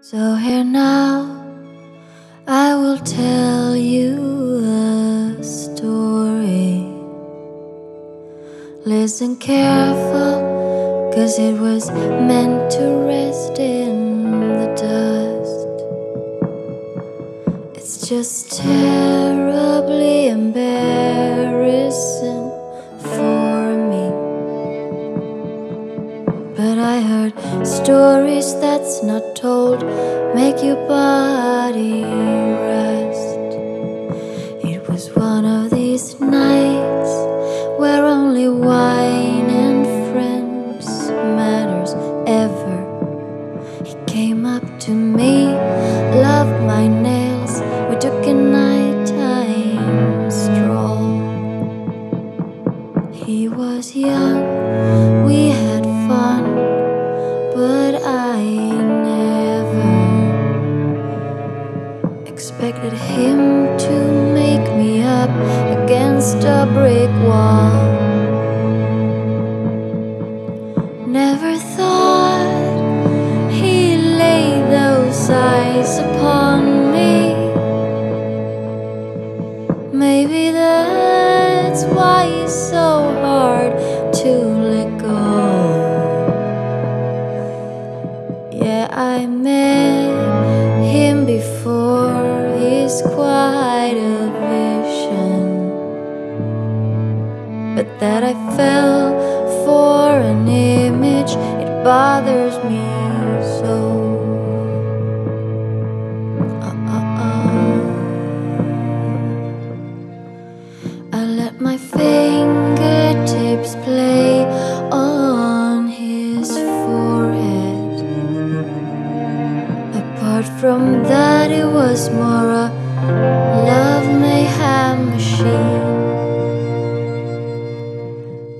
So here now I will tell you a story. Listen careful, cause it was meant to rest in the dust. It's just terribly embarrassing for me, but I heard stories that's not told make your body rest. It was one of these nights where only wine and friends matters ever. He came up to me, loved my nails. We took a nighttime stroll. He was young, we had fun, but I never expected him to make me up against a brick wall. Never thought he'd lay those eyes upon me. Maybe that's why it's so hard to let go. Yeah, I met him before, he's quite a vision. But that I fell for an image, it bothers me so. I let my fingertips play on his forehead. Apart from that, it was more a love mayhem machine.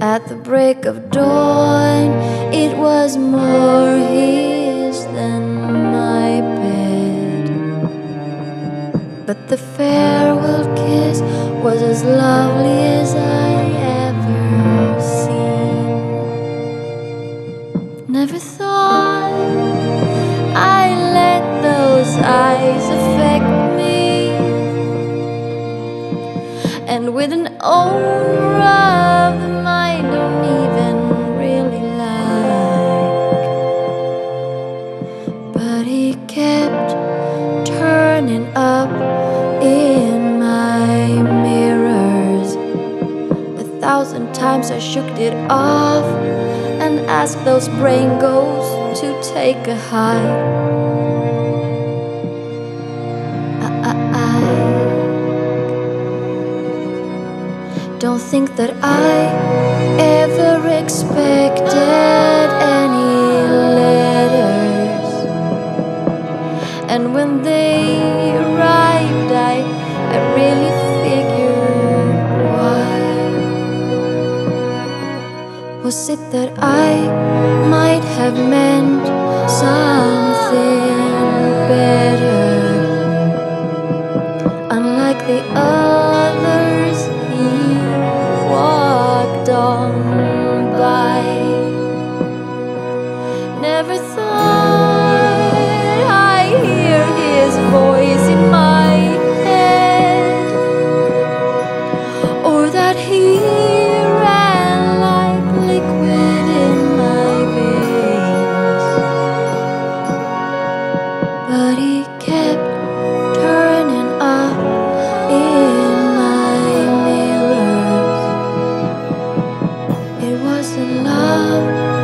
At the break of dawn, it was more his than my bed. But the farewell kiss was as lovely as I ever seen. Never thought I let those eyes affect me. And with an aura of the mind I don't even really like. But he kept turning up in my mind. 1,000 times I shook it off and asked those brain ghosts to take a hike. I don't think that I ever expected any letters, and when they arrived I really was it that I might have meant something better? Unlike the others, he walked on by. Never thought I'd hear his voice in my head, or that he love.